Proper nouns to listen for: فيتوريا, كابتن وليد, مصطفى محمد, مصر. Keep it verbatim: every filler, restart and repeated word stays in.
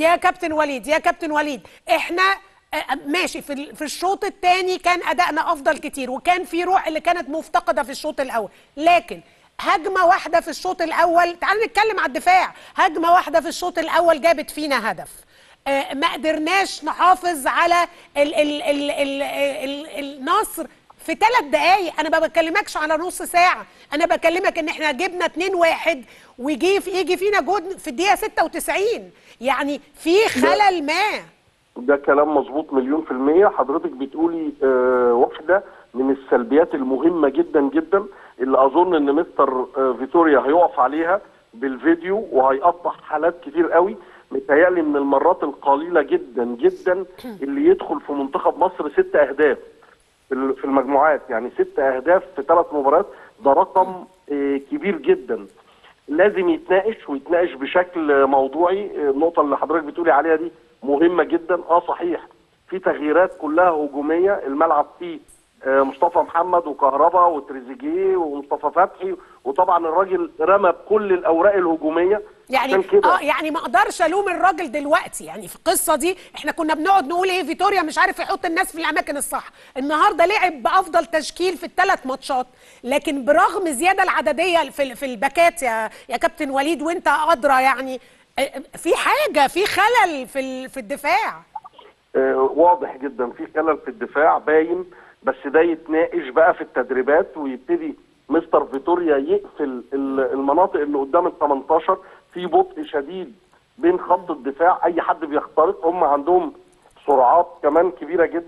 يا كابتن وليد يا كابتن وليد احنا ماشي في في الشوط الثاني كان ادائنا افضل كتير وكان في روح اللي كانت مفتقده في الشوط الاول، لكن هجمه واحده في الشوط الاول، تعالوا نتكلم على الدفاع، هجمه واحده في الشوط الاول جابت فينا هدف. ما قدرناش نحافظ على ال ال ال ال ال النصر في ثلاث دقايق، انا ما بكلمكش على نص ساعه، انا بكلمك ان احنا جبنا اتنين واحد ويجي في يجي فينا جول في الدقيقه ستة وتسعين، يعني في خلل ما. ده كلام مظبوط مليون في المية. حضرتك بتقولي آه واحدة من السلبيات المهمة جدا جدا اللي أظن إن مستر آه فيتوريا هيقف عليها بالفيديو وهيقطع حالات كتير قوي. متهيألي من المرات القليلة جدا جدا اللي يدخل في منتخب مصر ست أهداف في المجموعات، يعني ست أهداف في ثلاث مباريات، ده رقم آه كبير جدا. لازم يتناقش ويتناقش بشكل موضوعي. النقطة اللي حضرتك بتقولي عليها دي مهمة جدا. اه صحيح، في تغييرات كلها هجومية، الملعب فيه مصطفى محمد وكهربا وتريزيجيه ومصطفى فتحي، وطبعا الراجل رمى بكل الاوراق الهجوميه. يعني اه يعني ما اقدرش الوم الراجل دلوقتي، يعني في القصه دي احنا كنا بنقعد نقول ايه فيتوريا مش عارف يحط الناس في الاماكن الصح، النهارده لعب بافضل تشكيل في الثلاث ماتشات، لكن برغم الزياده العدديه في في الباكات يا يا كابتن وليد وانت ادرى، يعني في حاجه في خلل في في الدفاع. آه واضح جدا في خلل في الدفاع باين، بس ده يتناقش بقى في التدريبات ويبتدي مستر فيتوريا يقفل المناطق اللي قدام ال تمنتاشر. في بطء شديد بين خط الدفاع، اي حد بيخترق، هم عندهم سرعات كمان كبيره جدا.